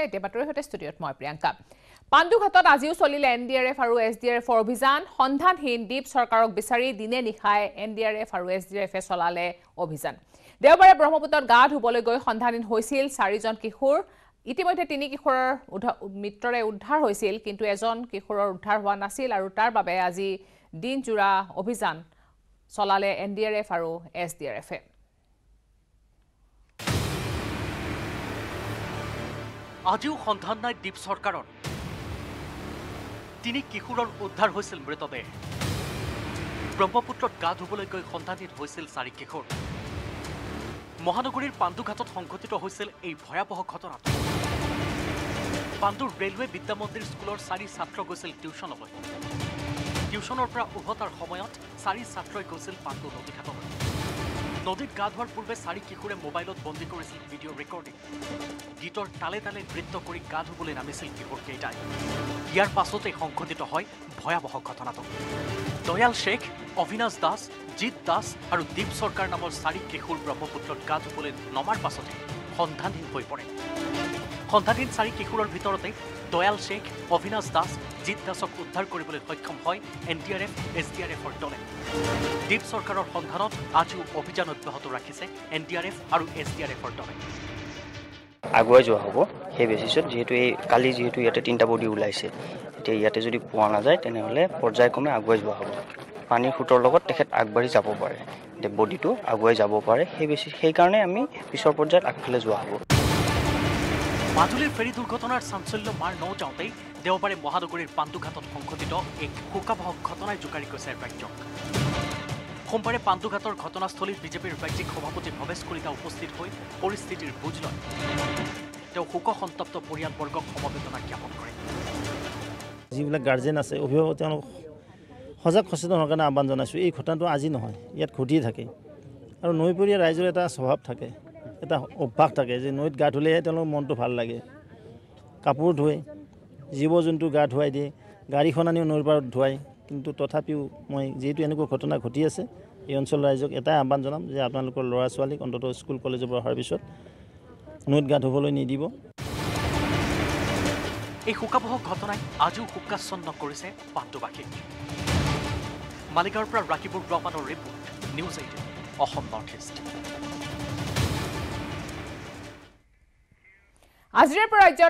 নমস্কাৰ এতিয়া বাতৰি হতে ষ্টুডিঅত মই প্ৰিয়ংকা পাণ্ডুঘাটত আজিও চলিলে এনডিআৰএফ আৰু এসডিআৰএফৰ অভিযান সন্ধানহীন দ্বীপ চৰকাৰক বিচাৰি দিনে নিশাই এনডিআৰএফ আৰু এসডিআৰএফে চলালে অভিযান দেওবাৰে ব্ৰহ্মপুত্ৰত গা ধুবলৈ গৈ সন্ধানহীন হৈছিল চাৰিজন কিশোৰ ইতিমধ্যে তিনি কিশোৰৰ মিত্ৰৰে উদ্ধাৰ হৈছিল কিন্তু এজন কিশোৰৰ উদ্ধাৰ হোৱা নাছিল আৰু তাৰ বাবে আজি দিনজুৰা অভিযান চলালে এনডিআৰএফ আৰু এসডিআৰএফে আজিও সন্ধান নাই দ্বীপ সৰকাৰৰ তিনি কিশোৰৰ উদ্ধাৰ হৈছিল মৃতদেহ ব্ৰহ্মপুত্ৰত গা ধুবলৈ গৈ সন্ধানহীন হৈছিল চাৰি কিশোৰ মহানগৰীৰ পাণ্ডুঘাটত সংঘটিত হৈছিল এই ভয়াবহ ঘটনাটো পাণ্ডুৰ ৰেলৱে বিদ্যা মন্দিৰ স্কুলৰ চাৰি ছাত্ৰ গৈছিল টিউচনলৈ টিউচনৰ পৰা উভতাৰ সময়ত চাৰি ছাত্ৰই গৈছিল পাণ্ডু নদী ঘাটলৈ নদীত গা ধোৱাৰ পূৰ্বে চাৰি কিশোৰে মোবাইলত বন্দী কৰিছিল ভিডিঅ' ৰেকৰ্ডিং গীতৰ তালে তালে নৃত্য কৰি গা ধুবলৈ নামিছিল কিশোৰকেইটাই ইয়াৰ পাছতে সংঘটিত হয় ভয়াবহ ঘটনাটো দয়াল শেখ অভিনাশ দাস জিত দাস আৰু দীপ সৰকাৰ নামৰ চাৰি কিশোৰ ব্ৰহ্মপুত্ৰত গা ধুবলৈ নমাৰ পাছতে সন্ধানহীন হৈ পৰে সন্ধানহীন চাৰি কিশোৰৰ ভিতৰতে দয়াল শেখ অভিনাশ দাস জিত দাসক উদ্ধাৰ কৰিবলৈ সক্ষম হয় এনডিআৰএফ এসডিআৰএফৰ দলে দীপ সৰকাৰৰ সন্ধানত আজিও অভিযান অব্যাহত ৰাখিছে এনডিআৰএফ আৰু এসডিআৰএফৰ দলে আগুৱাই যোৱা হ'ব সেই বেচিছত যেহেতু এই কালি যেহেতু ইয়াতে তিনিটা বডি ওলাইছে এতিয়া ইয়াতে যদি পোৱা নাযায় তেনেহ'লে পৰ্যায়ক্ৰমে আগুৱাই যোৱা হ'ব পানীৰ সুতৰ লগত তেখেত আগবাঢ়ি যাব পাৰে বডিটো আগুৱাই যাব পাৰে সেই বেছি সেইকাৰণে আমি পিছৰ পৰ্যায়ত আগফালে যোৱা হ'ব মাজুলীৰ ফেৰী দুৰ্ঘটনাৰ চাঞ্চল্য মাৰ ন যাওঁতে দেওবাৰে মহানগৰীৰ পাণ্ডুঘাটত সংঘটিত এক শোকাবহ ঘটনাই জোকাৰি গৈছে ৰাজ্যক সোমবাৰে পাণ্ডুঘাটৰ ঘটনাস্থলীত বিজেপিৰ ৰাজ্যিক সভাপতি ভৱেশ কলিতা উপস্থিত হৈ পৰিস্থিতিৰ বুজ লয় তেওঁ শোকসন্তপ্ত পৰিয়ালবৰ্গক সমবেদনা জ্ঞাপন কৰে যিবিলাক গাৰ্জেন আছে অভিভাৱক তেওঁলোক সজাগ সচেতন হোৱাৰ কাৰণে আহ্বান জনাইছোঁ এই ঘটনাটো আজি নহয় ইয়াত ঘটিয়ে থাকে আৰু নৈপৰীয়া ৰাইজৰ এটা স্বভাৱ থাকে এটা অভ্যাস থাকে যে নৈত গা ধুলেহে তেওঁলোকৰ মনটো ভাল লাগে কাপোৰ ধুৱে জীৱ জন্তু গা ধুৱাই দিয়ে গাড়ীখন আনিও নৈৰ পাৰত ধুৱায় কিন্তু তথাপিও মই যেহেতু এনেকুৱা ঘটনা ঘটি আছে এই অঞ্চলৰ ৰাইজক এটাই আহ্বান জনাম যে আপোনালোকৰ ল'ৰা ছোৱালীক অন্তত স্কুল কলেজৰ পৰা অহাৰ পিছত নৈত গা ধুবলৈ নিদিব এই শোকাবহ ঘটনাই আজিও শোকাচ্ছন্ন কৰিছে পাণ্ডুবাসীক মালিগাঁৱৰ পৰা ৰাকিবুৰ ব্ৰহ্মানৰ report news 18 Assam north east আজিৰ পৰা